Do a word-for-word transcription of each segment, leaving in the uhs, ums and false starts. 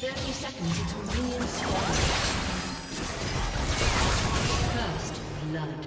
thirty seconds until minions spawn. First blood.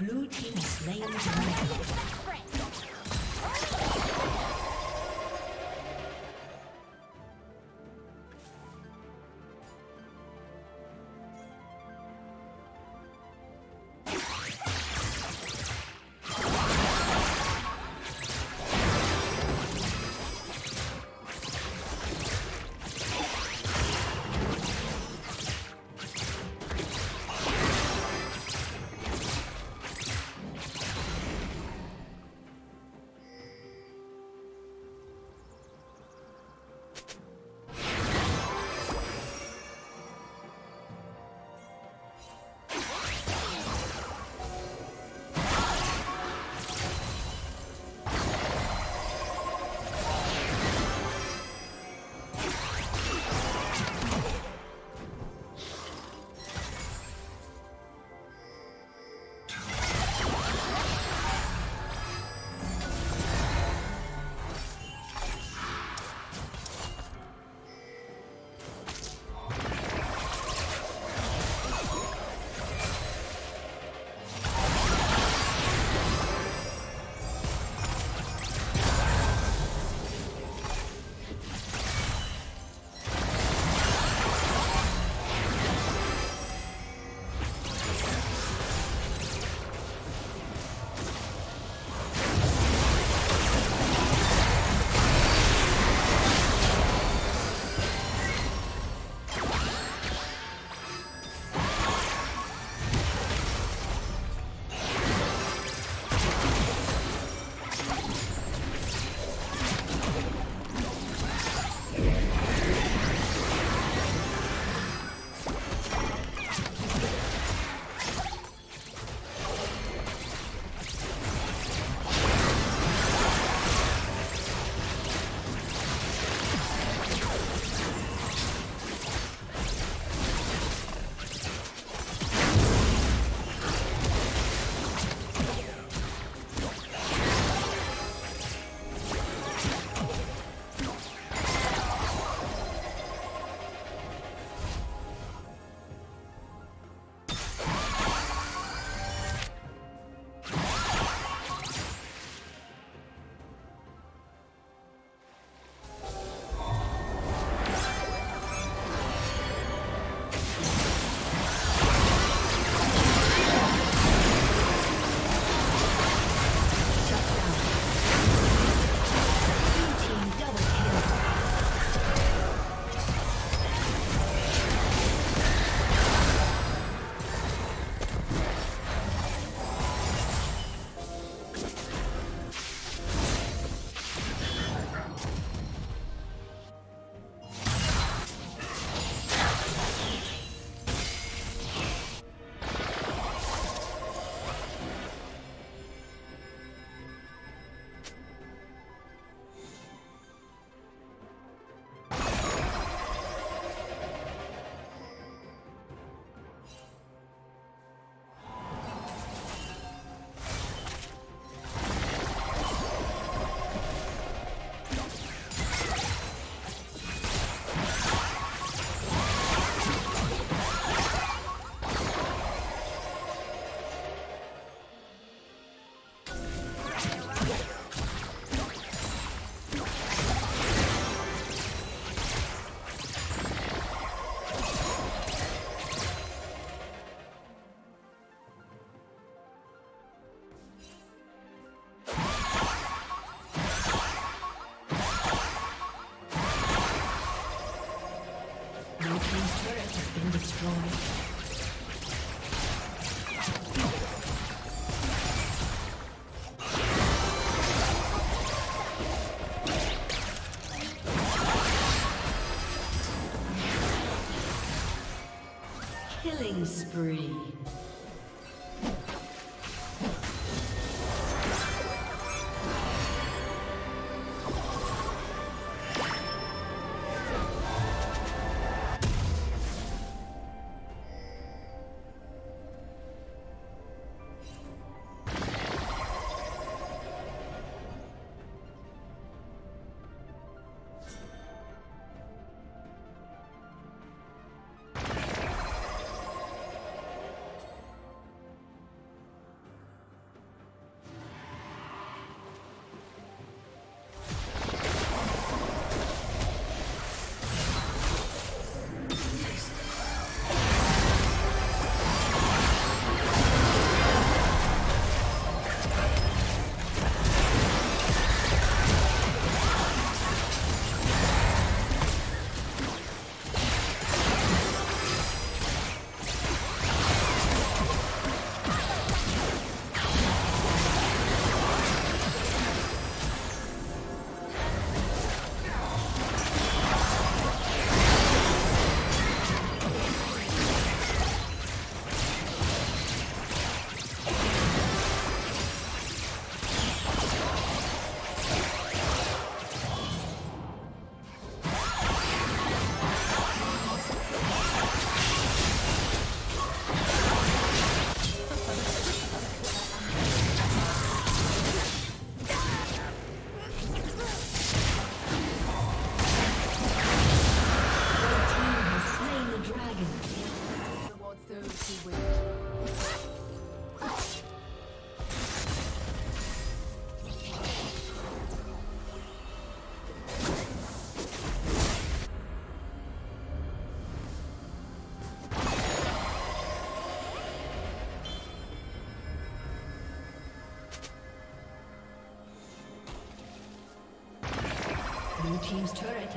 Blue team slain the killing spree. team's turret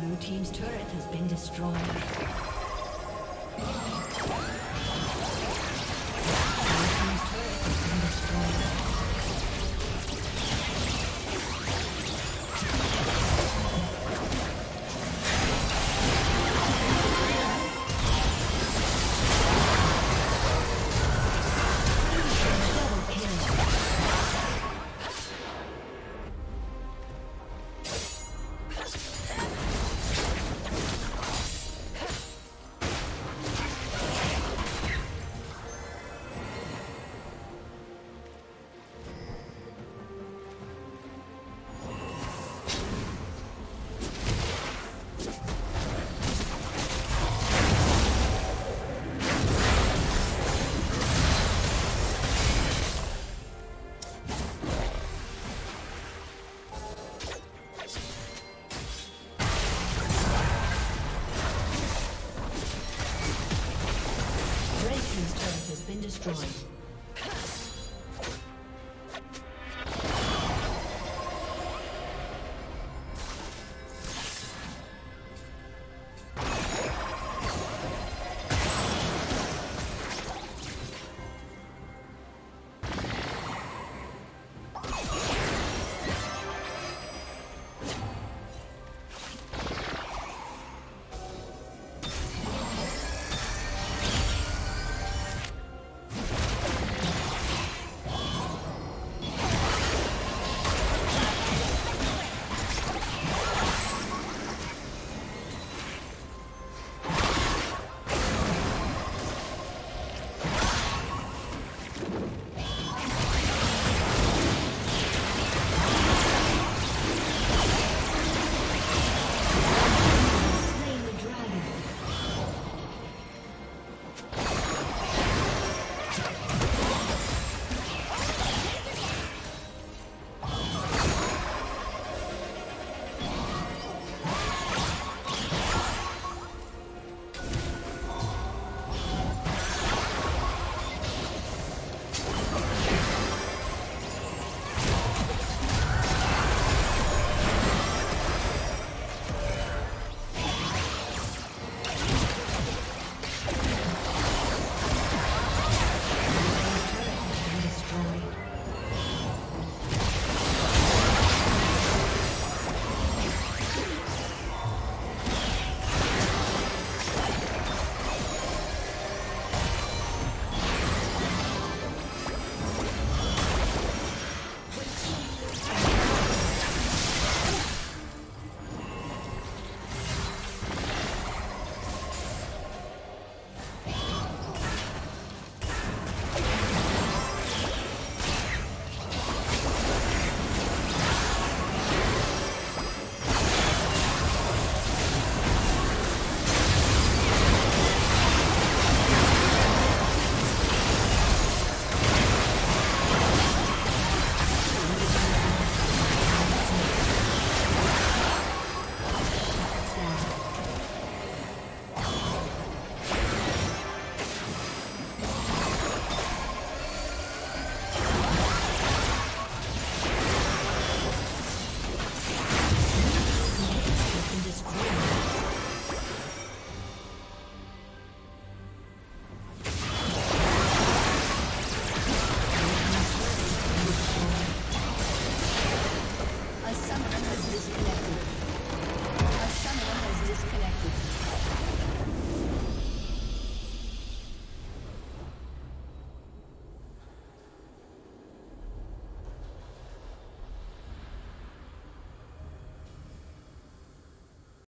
Blue team's turret has been destroyed. Destroyed.